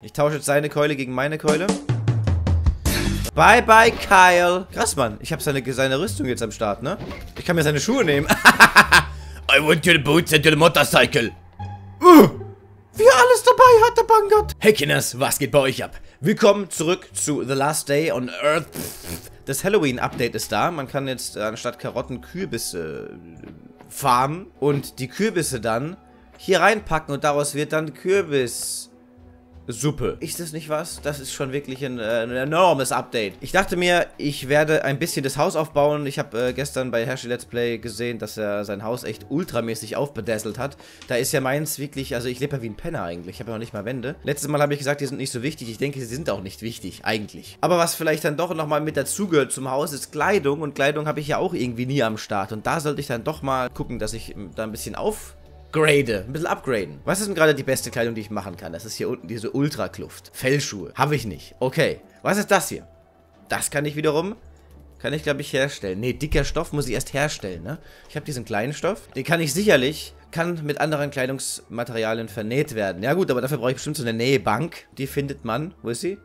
Ich tausche jetzt seine Keule gegen meine Keule. Bye, bye, Kyle. Krass, Mann. Ich habe seine Rüstung jetzt am Start, ne? Ich kann mir seine Schuhe nehmen. I want your boots and your motorcycle. Wie er alles dabei hat, der Banggood. Hey, Kinders, was geht bei euch ab? Willkommen zurück zu The Last Day on Earth. Das Halloween-Update ist da. Man kann jetzt anstatt Karotten Kürbisse farmen und die Kürbisse dann hier reinpacken und daraus wird dann Kürbissuppe. Ist das nicht was? Das ist schon wirklich ein enormes Update. Ich dachte mir, ich werde ein bisschen das Haus aufbauen. Ich habe gestern bei Hershey Let's Play gesehen, dass er sein Haus echt ultramäßig aufbedesselt hat. Da ist ja meins wirklich, also ich lebe ja wie ein Penner eigentlich. Ich habe ja noch nicht mal Wände. Letztes Mal habe ich gesagt, die sind nicht so wichtig. Ich denke, sie sind auch nicht wichtig, eigentlich. Aber was vielleicht dann doch nochmal mit dazugehört zum Haus, ist Kleidung. Und Kleidung habe ich ja auch irgendwie nie am Start. Und da sollte ich dann doch mal gucken, dass ich da ein bisschen ein bisschen upgraden. Was ist denn gerade die beste Kleidung, die ich machen kann? Das ist hier unten diese Ultrakluft. Fellschuhe. Habe ich nicht. Okay. Was ist das hier? Das kann ich wiederum, glaube ich, herstellen. Ne, dicker Stoff muss ich erst herstellen, ne? Ich habe diesen kleinen Stoff. Den kann ich sicherlich, mit anderen Kleidungsmaterialien vernäht werden. Ja gut, aber dafür brauche ich bestimmt so eine Nähbank. Die findet man. Wo ist sie?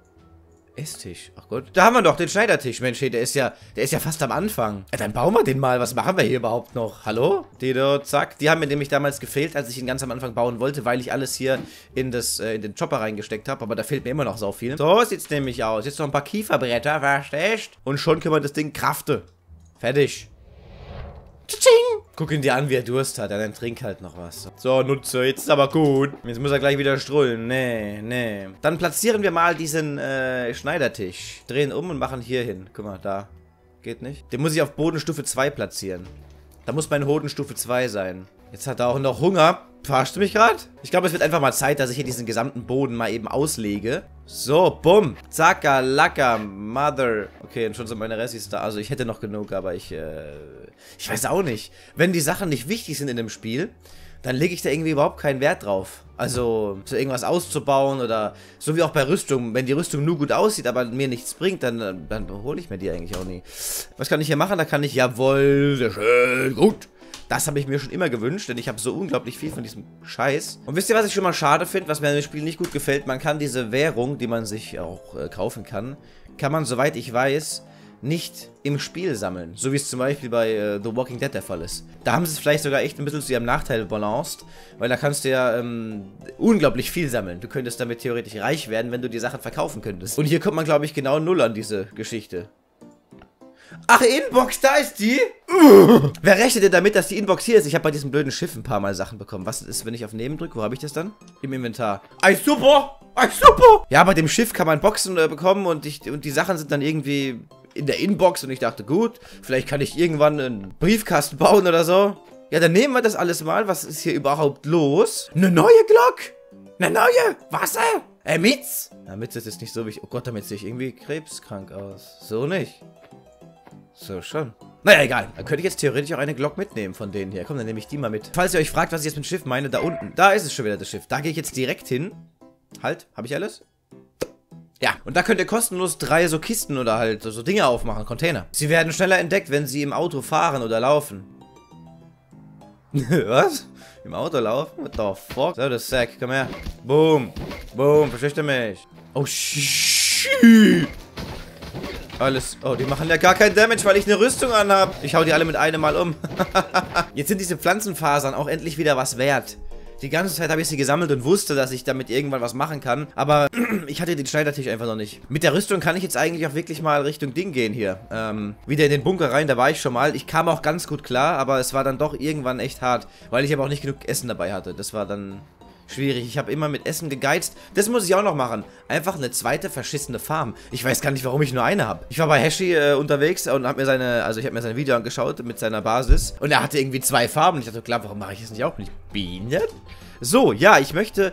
Esstisch. Ach Gott. Da haben wir doch den Schneidertisch. Mensch, der ist ja fast am Anfang. Ja, dann bauen wir den mal. Was machen wir hier überhaupt noch? Hallo? Dido, zack. Die haben mir nämlich damals gefehlt, als ich ihn ganz am Anfang bauen wollte, weil ich alles hier in den Chopper reingesteckt habe. Aber da fehlt mir immer noch so viel. So sieht's nämlich aus. Jetzt noch ein paar Kieferbretter. Verstehst? Und schon können wir das Ding kraften. Fertig. Tsching. Guck ihn dir an, wie er Durst hat. Ja, dann trink halt noch was. So, Nutze, jetzt ist aber gut. Jetzt muss er gleich wieder strullen. Nee, nee. Dann platzieren wir mal diesen Schneidertisch. Drehen um und machen hier hin. Guck mal, da. Geht nicht. Den muss ich auf Bodenstufe 2 platzieren. Da muss mein Hodenstufe 2 sein. Jetzt hat er auch noch Hunger. Verarschst du mich gerade? Ich glaube, es wird einfach mal Zeit, dass ich hier diesen gesamten Boden mal eben auslege. So, bumm. Zacka, lacka, mother. Okay, und schon sind meine Restis da. Also, ich hätte noch genug, aber ich weiß auch nicht. Wenn die Sachen nicht wichtig sind in dem Spiel, dann lege ich da irgendwie überhaupt keinen Wert drauf. Also, so irgendwas auszubauen oder so wie auch bei Rüstung. Wenn die Rüstung nur gut aussieht, aber mir nichts bringt, dann hole ich mir die eigentlich auch nie. Was kann ich hier machen? Da kann ich, jawohl, sehr schön, gut. Das habe ich mir schon immer gewünscht, denn ich habe so unglaublich viel von diesem Scheiß. Und wisst ihr, was ich schon mal schade finde, was mir an dem Spiel nicht gut gefällt? Man kann diese Währung, die man sich auch kaufen kann, man, soweit ich weiß, nicht im Spiel sammeln. So wie es zum Beispiel bei The Walking Dead der Fall ist. Da haben sie es vielleicht sogar echt ein bisschen zu ihrem Nachteil balanced, weil da kannst du ja unglaublich viel sammeln. Du könntest damit theoretisch reich werden, wenn du die Sachen verkaufen könntest. Und hier kommt man, glaube ich, genau null an diese Geschichte. Ach, Inbox, da ist die? Wer rechnet denn damit, dass die Inbox hier ist? Ich habe bei diesem blöden Schiff ein paar Mal Sachen bekommen. Was ist, wenn ich auf Neben drücke? Wo habe ich das dann? Im Inventar. Ei, super! Ei, super! Ja, bei dem Schiff kann man Boxen bekommen und die Sachen sind dann irgendwie in der Inbox. Und ich dachte, gut, vielleicht kann ich irgendwann einen Briefkasten bauen oder so. Ja, dann nehmen wir das alles mal. Was ist hier überhaupt los? Eine neue Glock? Eine neue? Wasser? Mietz? Na, Mietz ist jetzt nicht so wichtig. Oh Gott, damit sehe ich irgendwie krebskrank aus. So nicht. So, schon. Naja, egal. Dann könnte ich jetzt theoretisch auch eine Glock mitnehmen von denen hier. Komm, dann nehme ich die mal mit. Falls ihr euch fragt, was ich jetzt mit Schiff meine, da unten. Da ist es schon wieder, das Schiff. Da gehe ich jetzt direkt hin. Halt, habe ich alles? Ja. Und da könnt ihr kostenlos 3 so Kisten oder halt so Dinge aufmachen, Container. Sie werden schneller entdeckt, wenn sie im Auto fahren oder laufen. Was? Im Auto laufen? What the fuck? So, das Sack. Komm her. Boom. Boom. Verschüchter mich. Oh, shit. Alles. Oh, die machen ja gar keinen Damage, weil ich eine Rüstung anhab. Ich hau die alle mit einem Mal um. Jetzt sind diese Pflanzenfasern auch endlich wieder was wert. Die ganze Zeit habe ich sie gesammelt und wusste, dass ich damit irgendwann was machen kann. Aber ich hatte den Schneidertisch einfach noch nicht. Mit der Rüstung kann ich jetzt eigentlich auch wirklich mal Richtung Ding gehen hier. Wieder in den Bunker rein, da war ich schon mal. Ich kam auch ganz gut klar, aber es war dann doch irgendwann echt hart. Weil ich aber auch nicht genug Essen dabei hatte. Das war dann schwierig. Ich habe immer mit Essen gegeizt. Das muss ich auch noch machen. Einfach eine zweite verschissene Farm. Ich weiß gar nicht, warum ich nur eine habe. Ich war bei Hershey unterwegs und habe mir sein Video angeschaut mit seiner Basis. Und er hatte irgendwie 2 Farben. Ich dachte, klar, warum mache ich das nicht auch nicht? Bienen? So, ja, ich möchte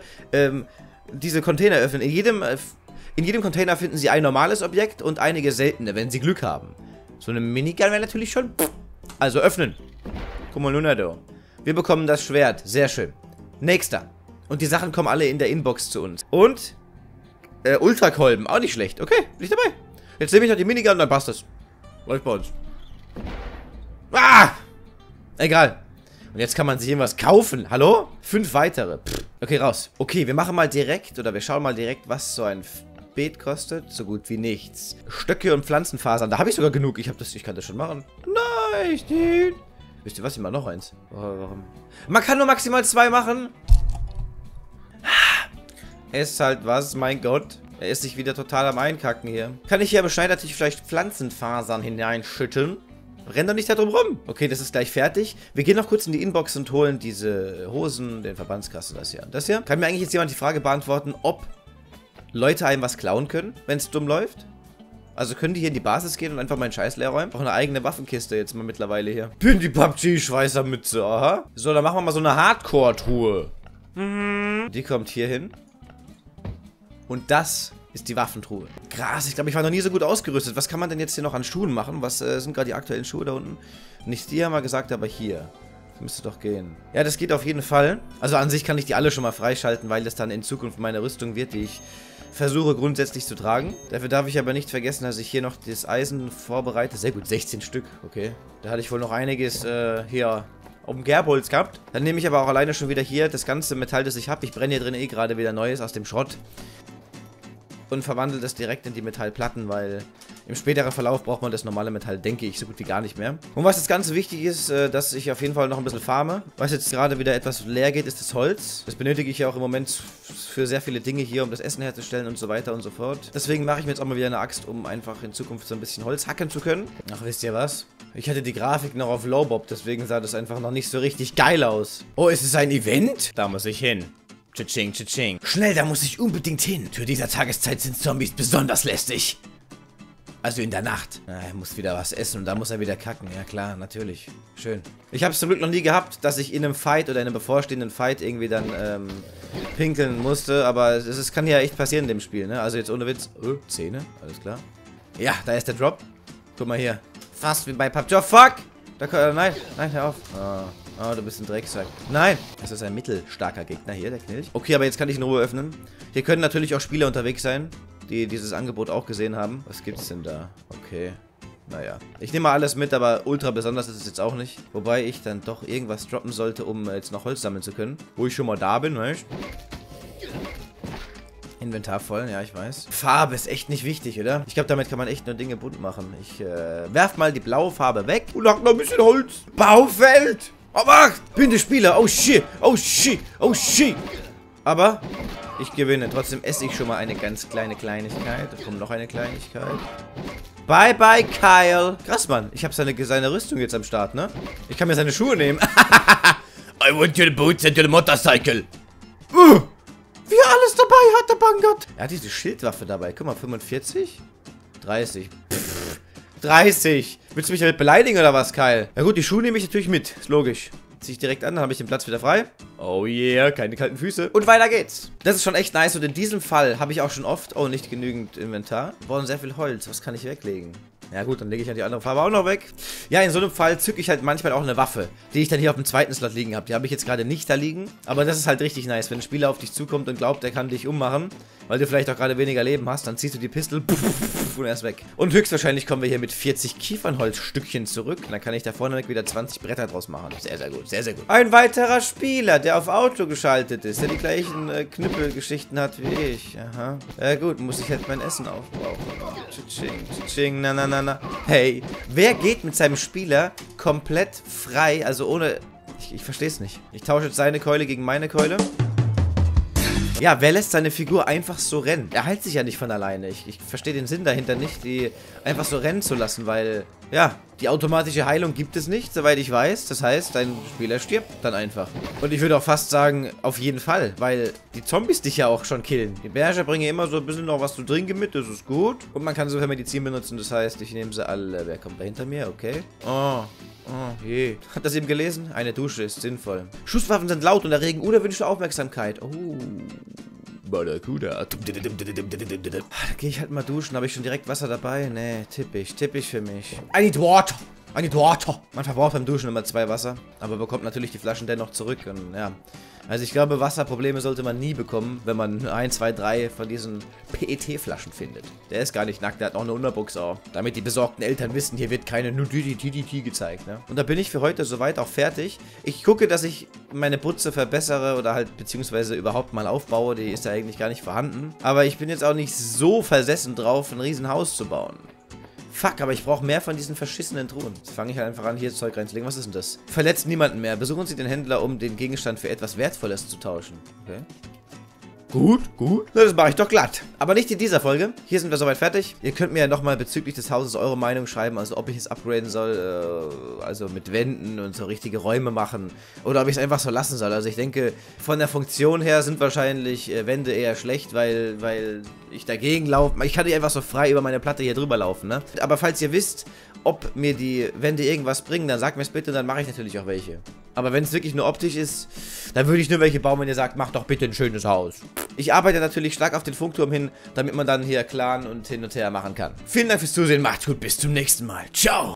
diese Container öffnen. In jedem Container finden Sie ein normales Objekt und einige seltene, wenn Sie Glück haben. So eine Minigun wäre natürlich schon. Also öffnen. Guck mal, Lunado. Wir bekommen das Schwert. Sehr schön. Nächster. Und die Sachen kommen alle in der Inbox zu uns. Und Ultrakolben. Auch nicht schlecht. Okay, bin ich dabei. Jetzt nehme ich noch die Minigun und dann passt das. Läuft bei uns. Ah! Egal. Und jetzt kann man sich irgendwas kaufen. Hallo? 5 weitere. Pff, Okay, raus. Okay, wir machen mal direkt, oder wir schauen mal direkt, was so ein Beet kostet. So gut wie nichts. Stöcke und Pflanzenfasern. Da habe ich sogar genug. Ich kann das schon machen. Nein, nein. Wisst ihr was? Ich mache noch eins. Warum? Man kann nur maximal 2 machen. Ist halt was, mein Gott. Er ist sich wieder total am Einkacken hier. Kann ich hier beschneiden, natürlich vielleicht Pflanzenfasern hineinschütten? Renn doch nicht da drum rum. Okay, das ist gleich fertig. Wir gehen noch kurz in die Inbox und holen diese Hosen, den Verbandskasten, das hier. Das hier? Kann mir eigentlich jetzt jemand die Frage beantworten, ob Leute einem was klauen können, wenn es dumm läuft? Also können die hier in die Basis gehen und einfach meinen Scheiß leer räumen? Auch eine eigene Waffenkiste jetzt mal mittlerweile hier. Bin die PUBG-Schweißermütze, aha. So, dann machen wir mal so eine Hardcore-Truhe. Die kommt hier hin. Und das ist die Waffentruhe. Krass, ich glaube, ich war noch nie so gut ausgerüstet. Was kann man denn jetzt hier noch an Schuhen machen? Was sind gerade die aktuellen Schuhe da unten? Nicht die haben wir gesagt, aber hier. Das müsste doch gehen. Ja, das geht auf jeden Fall. Also an sich kann ich die alle schon mal freischalten, weil das dann in Zukunft meine Rüstung wird, die ich versuche grundsätzlich zu tragen. Dafür darf ich aber nicht vergessen, dass ich hier noch das Eisen vorbereite. Sehr gut, 16 Stück, okay. Da hatte ich wohl noch einiges hier auf dem Gerbolz gehabt. Dann nehme ich aber auch alleine schon wieder hier das ganze Metall, das ich habe. Ich brenne hier drin eh gerade wieder Neues aus dem Schrott. Und verwandelt das direkt in die Metallplatten, weil im späteren Verlauf braucht man das normale Metall, denke ich, so gut wie gar nicht mehr. Und was das Ganze wichtig ist, dass ich auf jeden Fall noch ein bisschen farme. Was jetzt gerade wieder etwas leer geht, ist das Holz. Das benötige ich ja auch im Moment für sehr viele Dinge hier, um das Essen herzustellen und so weiter und so fort. Deswegen mache ich mir jetzt auch mal wieder eine Axt, um einfach in Zukunft so ein bisschen Holz hacken zu können. Ach, wisst ihr was? Ich hatte die Grafik noch auf Lowbob, deswegen sah das einfach noch nicht so richtig geil aus. Oh, ist es ein Event? Da muss ich hin. Tsching, tsching. Schnell, da muss ich unbedingt hin. Zu dieser Tageszeit sind Zombies besonders lästig. Also in der Nacht. Ah, er muss wieder was essen und dann muss er wieder kacken. Ja klar, natürlich. Schön. Ich habe es zum Glück noch nie gehabt, dass ich in einem Fight oder in einem bevorstehenden Fight irgendwie dann pinkeln musste. Aber es kann ja echt passieren in dem Spiel, ne? Also jetzt ohne Witz. Oh, Zähne, alles klar. Ja, da ist der Drop. Guck mal hier. Fast wie bei PUBG. Oh, fuck! Da kann, nein, hör auf. Ah. Oh, du bist ein Drecksack. Nein! Das ist ein mittelstarker Gegner hier, der Knilch. Okay, aber jetzt kann ich in Ruhe öffnen. Hier können natürlich auch Spieler unterwegs sein, die dieses Angebot auch gesehen haben. Was gibt's denn da? Okay, naja. Ich nehme mal alles mit, aber ultra besonders ist es jetzt auch nicht. Wobei ich dann doch irgendwas droppen sollte, um jetzt noch Holz sammeln zu können. Wo ich schon mal da bin, weißt du? Inventar voll, ja, ich weiß. Farbe ist echt nicht wichtig, oder? Ich glaube, damit kann man echt nur Dinge bunt machen. Ich werf mal die blaue Farbe weg und hab noch ein bisschen Holz. Baufeld! Oh, Macht! Bin der Spieler! Oh, shit! Oh, shit! Oh, shit! Aber ich gewinne. Trotzdem esse ich schon mal eine ganz kleine Kleinigkeit. Da kommt noch eine Kleinigkeit. Bye, bye, Kyle! Krass, Mann. Ich habe seine Rüstung jetzt am Start, ne? Ich kann mir seine Schuhe nehmen. I want your boots and your motorcycle. Wie er alles dabei hat, der Banggood. Er hat diese Schildwaffe dabei. Guck mal, 45? 30. Pff. 30. Willst du mich damit beleidigen oder was, Kyle? Na gut, die Schuhe nehme ich natürlich mit. Ist logisch. Zieh ich direkt an, dann habe ich den Platz wieder frei. Oh yeah, keine kalten Füße. Und weiter geht's. Das ist schon echt nice und in diesem Fall habe ich auch schon oft... Oh, nicht genügend Inventar. Wir brauchen sehr viel Holz. Was kann ich weglegen? Ja gut, dann lege ich halt die andere Farbe auch noch weg. Ja, in so einem Fall zücke ich halt manchmal auch eine Waffe, die ich dann hier auf dem zweiten Slot liegen habe. Die habe ich jetzt gerade nicht da liegen, aber das ist halt richtig nice. Wenn ein Spieler auf dich zukommt und glaubt, er kann dich ummachen, weil du vielleicht auch gerade weniger Leben hast, dann ziehst du die Pistole und er ist weg. Und höchstwahrscheinlich kommen wir hier mit 40 Kiefernholzstückchen zurück. Dann kann ich da vorne weg wieder 20 Bretter draus machen. Sehr, sehr gut, sehr, sehr gut. Ein weiterer Spieler, der auf Auto geschaltet ist, der die gleichen Knüppelgeschichten hat wie ich. Aha. Ja gut, muss ich halt mein Essen aufbrauchen. Tsching, tsching, na, na, na. Hey, wer geht mit seinem Spieler komplett frei, also ohne... Ich verstehe es nicht. Ich tausche jetzt seine Keule gegen meine Keule. Ja, wer lässt seine Figur einfach so rennen? Er heilt sich ja nicht von alleine. Ich verstehe den Sinn dahinter nicht, die einfach so rennen zu lassen, weil... Ja, die automatische Heilung gibt es nicht, soweit ich weiß. Das heißt, dein Spieler stirbt dann einfach. Und ich würde auch fast sagen, auf jeden Fall, weil die Zombies dich ja auch schon killen. Die Berger bringen immer so ein bisschen noch was zu trinken mit, das ist gut. Und man kann sogar Medizin benutzen, das heißt, ich nehme sie alle. Wer kommt da hinter mir? Okay. Oh je. Hat das eben gelesen? Eine Dusche ist sinnvoll. Schusswaffen sind laut und erregen unerwünschte Aufmerksamkeit. Oh. Barracuda. Da gehe ich halt mal duschen. Habe ich schon direkt Wasser dabei? Nee, tippig für mich. I need water. An die Torte. Man verbraucht beim Duschen immer 2 Wasser, aber bekommt natürlich die Flaschen dennoch zurück. Und ja, also ich glaube, Wasserprobleme sollte man nie bekommen, wenn man 1, 2, 3 von diesen PET-Flaschen findet. Der ist gar nicht nackt, der hat auch eine Unterbuchse auf. Damit die besorgten Eltern wissen, hier wird keine Nudity gezeigt. Ne? Und da bin ich für heute soweit auch fertig. Ich gucke, dass ich meine Butze verbessere oder halt beziehungsweise überhaupt mal aufbaue. Die ist ja eigentlich gar nicht vorhanden. Aber ich bin jetzt auch nicht so versessen drauf, ein Riesenhaus zu bauen. Fuck, aber ich brauche mehr von diesen verschissenen Truhen. Jetzt fange ich halt einfach an, hier Zeug reinzulegen. Was ist denn das? Verletzt niemanden mehr. Besuchen Sie den Händler, um den Gegenstand für etwas Wertvolles zu tauschen. Okay. Gut. Na, das mache ich doch glatt. Aber nicht in dieser Folge. Hier sind wir soweit fertig. Ihr könnt mir ja nochmal bezüglich des Hauses eure Meinung schreiben. Also ob ich es upgraden soll, also mit Wänden und so richtige Räume machen. Oder ob ich es einfach so lassen soll. Also ich denke, von der Funktion her sind wahrscheinlich Wände eher schlecht, weil ich dagegen laufe. Ich kann nicht einfach so frei über meine Platte hier drüber laufen, ne? Aber falls ihr wisst, ob mir die Wände irgendwas bringen, dann sagt mir es bitte, dann mache ich natürlich auch welche. Aber wenn es wirklich nur optisch ist, dann würde ich nur welche bauen, wenn ihr sagt, macht doch bitte ein schönes Haus. Ich arbeite natürlich stark auf den Funkturm hin, damit man dann hier Clan und hin und her machen kann. Vielen Dank fürs Zusehen, macht's gut, bis zum nächsten Mal. Ciao!